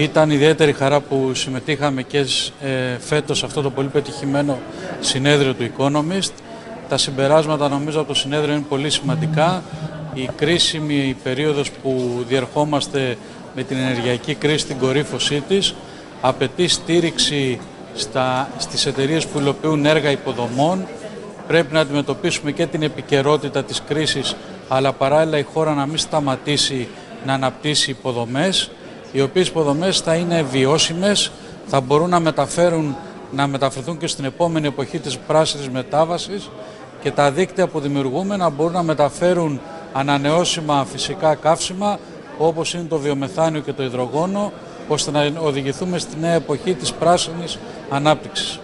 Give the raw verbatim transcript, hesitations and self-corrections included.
Ήταν ιδιαίτερη χαρά που συμμετείχαμε και φέτος σε αυτό το πολύ πετυχημένο συνέδριο του Economist. Τα συμπεράσματα νομίζω από το συνέδριο είναι πολύ σημαντικά. Η κρίσιμη περίοδος που διερχόμαστε με την ενεργειακή κρίση, την κορύφωσή της, απαιτεί στήριξη στα, στις εταιρείες που υλοποιούν έργα υποδομών. Πρέπει να αντιμετωπίσουμε και την επικαιρότητα της κρίσης, αλλά παράλληλα η χώρα να μην σταματήσει να αναπτύσσει υποδομές, οι οποίες υποδομές θα είναι βιώσιμες, θα μπορούν να, μεταφέρουν, να μεταφερθούν και στην επόμενη εποχή της πράσινης μετάβασης και τα δίκτυα που δημιουργούμε να μπορούν να μεταφέρουν ανανεώσιμα φυσικά καύσιμα, όπως είναι το βιομεθάνιο και το υδρογόνο, ώστε να οδηγηθούμε στη νέα εποχή της πράσινης ανάπτυξης.